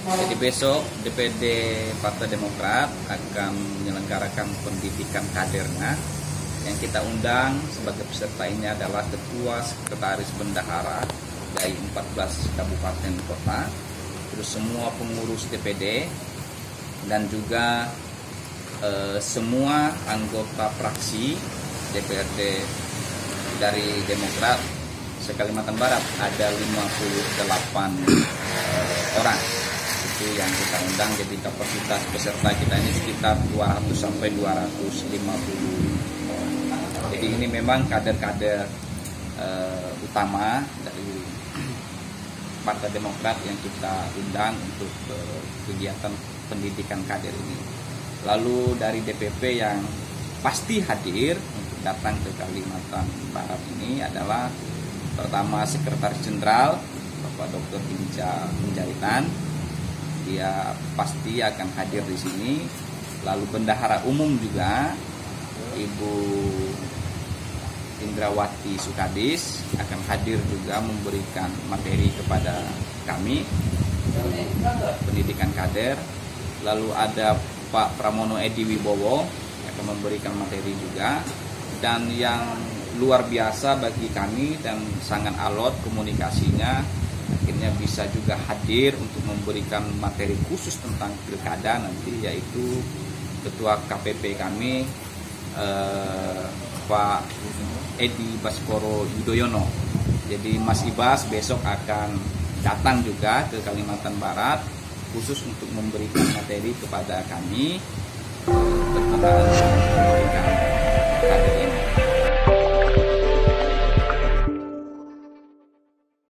Jadi besok DPD Partai Demokrat akan menyelenggarakan pendidikan kadernya. Yang kita undang sebagai pesertanya adalah ketua sekretaris bendahara dari 14 kabupaten kota, terus semua pengurus DPD dan juga semua anggota fraksi DPRD dari Demokrat se-Kalimantan Barat, ada 58 orang itu yang kita undang. Jadi kapasitas peserta kita ini sekitar 200 sampai 250. Jadi ini memang kader-kader utama dari Partai Demokrat yang kita undang untuk kegiatan pendidikan kader ini. Lalu dari DPP yang pasti hadir untuk datang ke Kalimantan Barat ini adalah pertama Sekretaris Jenderal Bapak Dr. Hinca Mandjaitan, dia pasti akan hadir di sini. Lalu Bendahara Umum juga Ibu Indrawati Sukadis akan hadir juga memberikan materi kepada kami pendidikan kader. Lalu ada Pak Pramono Edi Wibowo akan memberikan materi juga. Dan yang luar biasa bagi kami dan sangat alot komunikasinya, akhirnya bisa juga hadir untuk memberikan materi khusus tentang Pilkada nanti, yaitu Ketua KPP kami Pak Edi Baskoro Yudhoyono. Jadi Mas Ibas besok akan datang juga ke Kalimantan Barat khusus untuk memberikan materi kepada kami tentang pendidikan kader.